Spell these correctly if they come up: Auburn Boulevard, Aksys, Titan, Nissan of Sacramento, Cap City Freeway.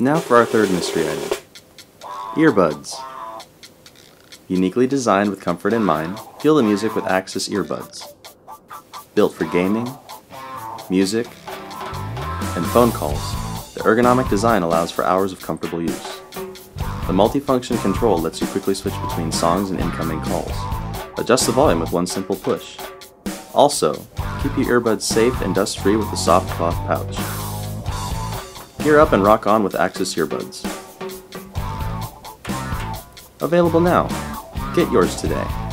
Now for our third mystery item. Earbuds. Uniquely designed with comfort in mind, feel the music with Aksys earbuds. Built for gaming, music, and phone calls, the ergonomic design allows for hours of comfortable use. The multifunction control lets you quickly switch between songs and incoming calls. Adjust the volume with one simple push. Also, keep your earbuds safe and dust-free with a soft cloth pouch. Gear up and rock on with Aksys earbuds. Available now. Get yours today.